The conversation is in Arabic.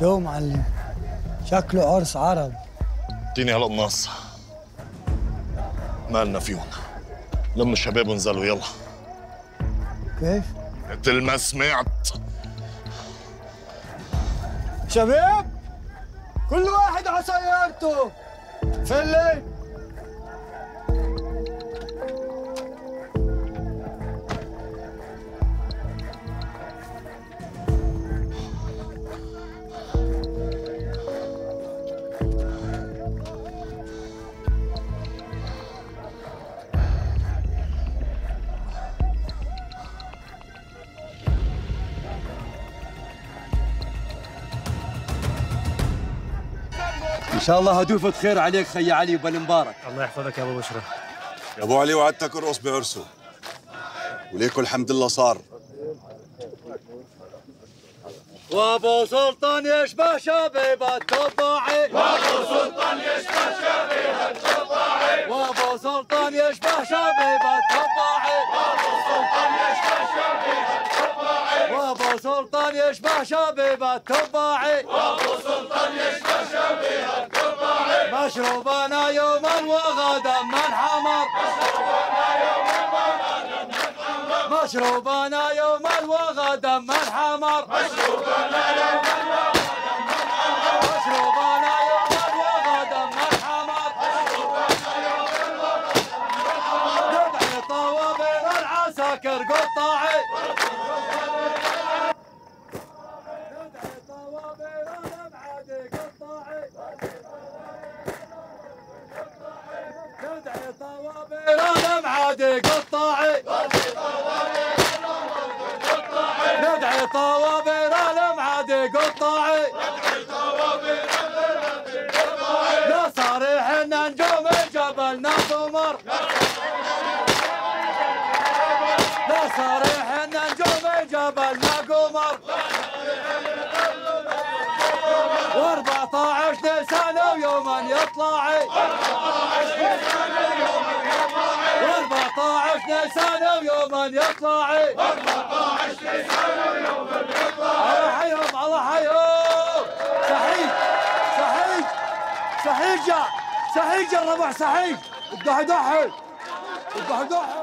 شو معلم؟ شكله عرس عرب. اديني هالقماص. مالنا فيهم. لم الشباب وانزلوا يلا. كيف؟ مثل ما سمعت. شباب كل واحد على سيارته. فلي ان شاء الله هدوفة خير عليك خي علي وبن مبارك. الله يحفظك يا ابو بشرى. يا ابو علي وعدتك ارقص بعرسه وليكو الحمد لله صار. وابو سلطان يشبه شبيبة الضباعي، وابو سلطان يشبه شبيبة الضباعي، وابو سلطان يشبه شبيبة الضباعي، وابو سلطان يشبه شبيبة الضباعي، وابو سلطان يشبه شبيبة الضباعي، وابو سلطان يشبه شبيبة الضباعي. مشروبنا يوما وغدا منحمر، مشروبنا يوما وغدا منحمر، مشروبنا يوما وغدا منحمر، مشروبنا يوما وغدا منحمر، مشروبنا يوما وغدا منحمر، مشروبنا يوما وغدا منحمر. دمعي طوابير العساكر قطاعي، دمعي طوابير الابعاد قطاعي، دمعي طوابير الابعاد قطاعي، ندعي طوابير الأمعاد قطاعي، ندعي طوابير الأمعاد قطاعي. لا صريحنا نجوم الجبل نضمر، لا صريحنا نجوم الجبل نقمر، و14 نيسان ويوما يطلعي، و14 نيسان ويوما يطلعي، الله حيهم الله حيهم. صحيح صحيح صحيح جا صحيح جا الربع صحيح. الضحى ضحى الضحى ضحى.